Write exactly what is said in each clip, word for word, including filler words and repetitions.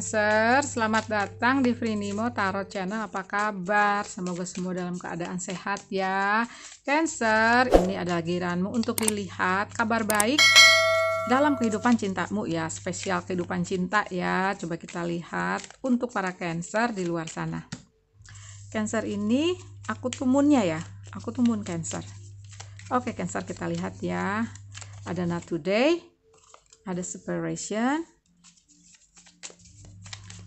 Cancer, selamat datang di Freenemo Tarot Channel. Apa kabar? Semoga semua dalam keadaan sehat ya. Cancer, ini adalah giliranmu untuk dilihat kabar baik dalam kehidupan cintamu ya. Spesial kehidupan cinta ya. Coba kita lihat untuk para Cancer di luar sana. Cancer ini aku tuh moonnya ya. Aku tuh moon Cancer. Oke Cancer, kita lihat ya. Ada Not Today, ada Separation,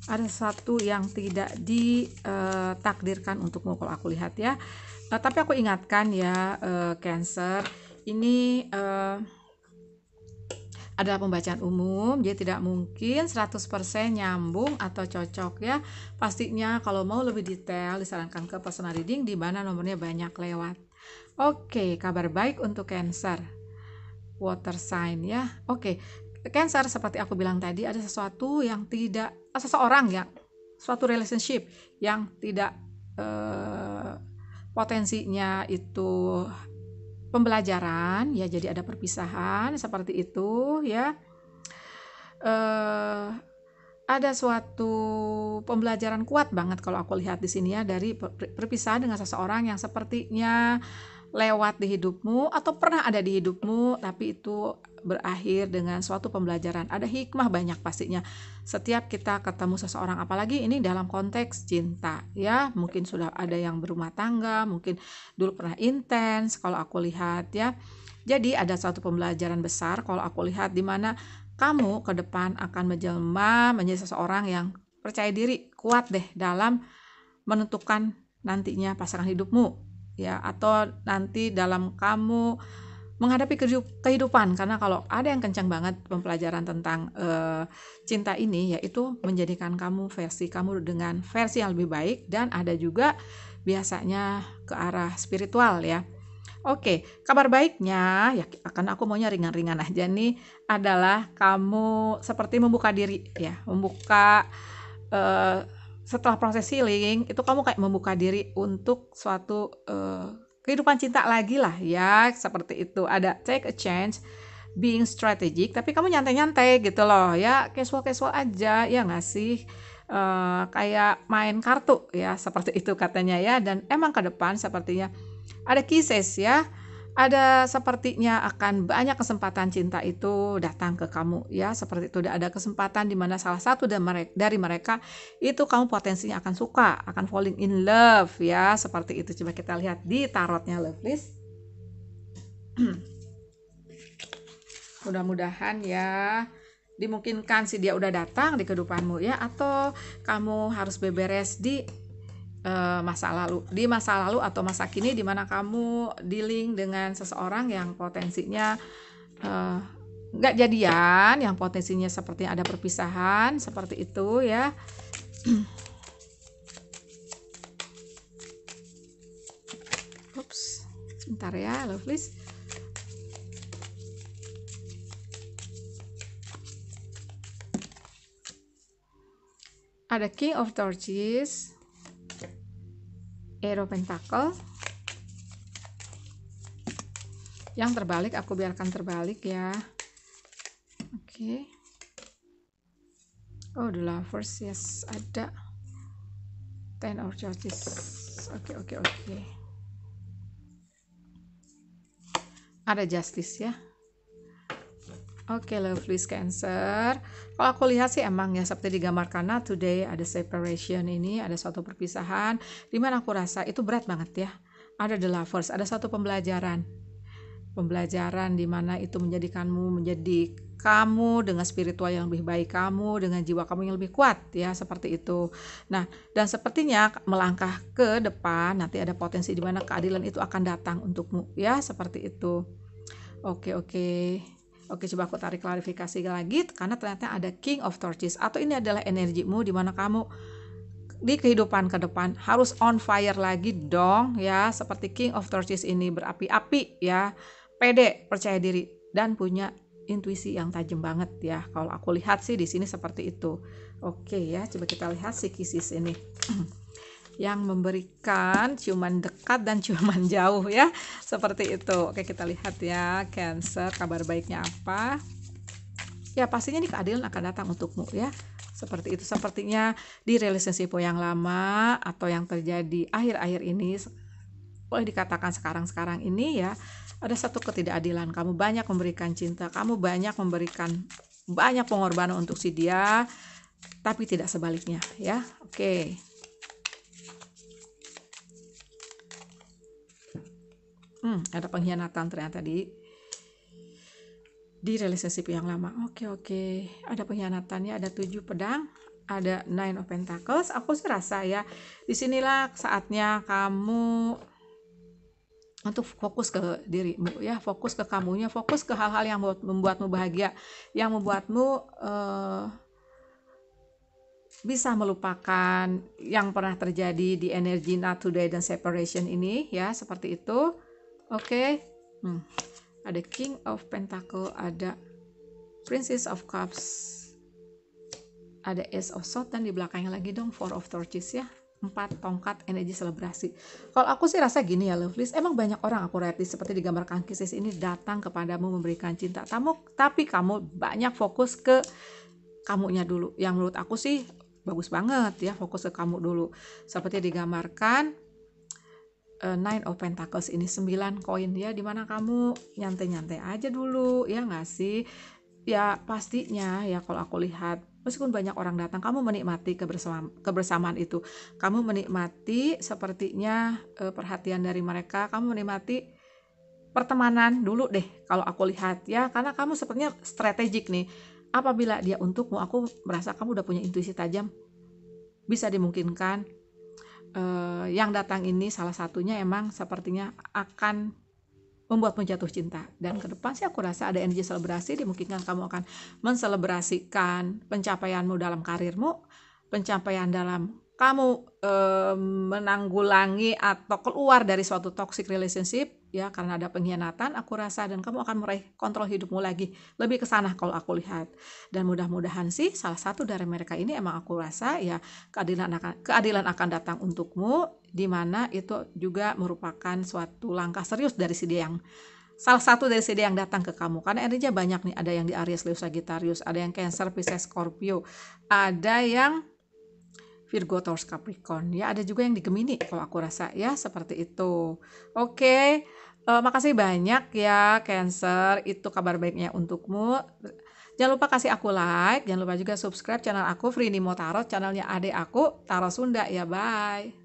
ada satu yang tidak ditakdirkan untukmu kalau aku lihat ya. Uh, tapi aku ingatkan ya, uh, Cancer ini uh, adalah pembacaan umum, jadi tidak mungkin seratus persen nyambung atau cocok ya. Pastinya kalau mau lebih detail disarankan ke personal reading di mana nomornya banyak lewat. Oke, kabar baik untuk Cancer. Water sign ya. Oke. Cancer, seperti aku bilang tadi, ada sesuatu yang tidak, seseorang yang, suatu relationship yang tidak eh, potensinya itu pembelajaran, ya jadi ada perpisahan seperti itu, ya. Eh, ada suatu pembelajaran kuat banget kalau aku lihat di sini ya, dari perpisahan dengan seseorang yang sepertinya lewat di hidupmu atau pernah ada di hidupmu, tapi itu berakhir dengan suatu pembelajaran. Ada hikmah banyak pastinya setiap kita ketemu seseorang, apalagi ini dalam konteks cinta ya. Mungkin sudah ada yang berumah tangga, mungkin dulu pernah intens kalau aku lihat ya. Jadi ada suatu pembelajaran besar kalau aku lihat, di mana kamu ke depan akan menjelma menjadi seseorang yang percaya diri kuat deh dalam menentukan nantinya pasangan hidupmu ya, atau nanti dalam kamu menghadapi kehidupan. Karena kalau ada yang kencang banget pembelajaran tentang uh, cinta ini, yaitu menjadikan kamu versi kamu dengan versi yang lebih baik, dan ada juga biasanya ke arah spiritual ya. Oke, kabar baiknya ya, karena aku maunya ringan-ringan aja nih, adalah kamu seperti membuka diri ya, membuka uh, setelah proses healing itu kamu kayak membuka diri untuk suatu uh, kehidupan cinta lagi lah ya, seperti itu. Ada take a chance, being strategic, tapi kamu nyantai-nyantai gitu loh ya, casual-casual aja ya, ngasih uh, kayak main kartu ya, seperti itu katanya ya. Dan emang ke depan sepertinya ada kisses ya, ada sepertinya akan banyak kesempatan cinta itu datang ke kamu ya, seperti itu. Ada kesempatan di mana salah satu dari mereka itu kamu potensinya akan suka, akan falling in love ya, seperti itu. Coba kita lihat di tarotnya, Lovelies. Mudah-mudahan ya dimungkinkan sih dia udah datang di kehidupanmu ya, atau kamu harus beberes di masa lalu, di masa lalu atau masa kini, di mana kamu dealing dengan seseorang yang potensinya nggak uh, jadian, yang potensinya seperti ada perpisahan seperti itu ya. Ups, sebentar ya, Lovelies. Ada King of Torches, Hero Pentacle. Yang terbalik aku biarkan terbalik ya. Oke. Okay. Oh, The Lovers, yes, ada Ten of Judges. Oke, okay, oke, okay, oke. Okay. Ada Justice ya. Oke, okay, Lovelies Cancer. Kalau aku lihat sih emang ya seperti digambarkan. Nah, today ada Separation, ini ada suatu perpisahan di mana aku rasa itu berat banget ya. Ada The Lovers, ada suatu pembelajaran. Pembelajaran di mana itu menjadikanmu menjadi kamu dengan spiritual yang lebih baik, kamu dengan jiwa kamu yang lebih kuat ya, seperti itu. Nah, dan sepertinya melangkah ke depan nanti ada potensi di mana keadilan itu akan datang untukmu ya, seperti itu. Oke, okay, oke. Okay. Oke, coba aku tarik klarifikasi lagi, karena ternyata ada King of Torches, atau ini adalah energimu di mana kamu di kehidupan ke depan harus on fire lagi dong ya, seperti King of Torches ini berapi-api ya, pede, percaya diri, dan punya intuisi yang tajam banget ya. Kalau aku lihat sih di sini seperti itu. Oke ya, coba kita lihat si Kisses ini yang memberikan ciuman dekat dan ciuman jauh ya, seperti itu. Oke, kita lihat ya Cancer, kabar baiknya apa? ya pastinya nih keadilan akan datang untukmu ya. Seperti itu, sepertinya di relationship yang lama atau yang terjadi akhir-akhir ini, boleh dikatakan sekarang-sekarang ini ya, ada satu ketidakadilan. Kamu banyak memberikan cinta, kamu banyak memberikan banyak pengorbanan untuk si dia, tapi tidak sebaliknya ya. Oke. Okay. Hmm, ada pengkhianatan ternyata di di relationship yang lama. Oke, okay, oke. Okay. Ada pengkhianatannya, ada tujuh pedang, ada nine of pentacles. Aku sih rasa ya, disinilah saatnya kamu untuk fokus ke dirimu ya, fokus ke kamunya, fokus ke hal-hal yang membuatmu bahagia, yang membuatmu uh, bisa melupakan yang pernah terjadi di energi not today dan separation ini ya, seperti itu. Oke, okay. hmm. Ada King of Pentacle, ada Princess of Cups, ada Ace of Swords, dan di belakangnya lagi dong Four of Torches ya, empat tongkat energi selebrasi. Kalau aku sih rasa gini ya, Lovelies, emang banyak orang aku lihat seperti di gambar Kang Kisses ini datang kepadamu memberikan cinta, tamu, tapi kamu banyak fokus ke kamunya dulu, yang menurut aku sih bagus banget ya, fokus ke kamu dulu, seperti digambarkan Nine of Pentacles ini, sembilan koin ya, dimana kamu nyantai-nyantai aja dulu ya, nggak sih ya, pastinya ya kalau aku lihat meskipun banyak orang datang, kamu menikmati kebersamaan, kebersamaan itu, kamu menikmati sepertinya eh, perhatian dari mereka, kamu menikmati pertemanan dulu deh kalau aku lihat ya, karena kamu sepertinya strategik nih, apabila dia untukmu aku merasa kamu udah punya intuisi tajam, bisa dimungkinkan Uh, yang datang ini salah satunya emang sepertinya akan membuatmu jatuh cinta. Dan ke depan sih aku rasa ada energi selebrasi, dimungkinkan kamu akan menselebrasikan pencapaianmu dalam karirmu, pencapaian dalam kamu uh, menanggulangi atau keluar dari suatu toxic relationship ya, karena ada pengkhianatan aku rasa, dan kamu akan meraih kontrol hidupmu lagi, lebih ke sana kalau aku lihat. Dan mudah-mudahan sih salah satu dari mereka ini emang aku rasa ya keadilan akan keadilan akan datang untukmu, di mana itu juga merupakan suatu langkah serius dari si dia yang salah satu dari si dia yang datang ke kamu, karena energinya banyak nih, ada yang di Aries, Leo, Sagittarius, ada yang Cancer, Pisces, Scorpio, ada yang Virgo, Taurus, Capricorn ya, ada juga yang di Gemini kalau aku rasa ya, seperti itu. Oke. Okay. Uh, makasih banyak ya Cancer, itu kabar baiknya untukmu. Jangan lupa kasih aku like, jangan lupa juga subscribe channel aku Freenemo Tarot, channelnya adik aku Tarot Sunda ya, bye.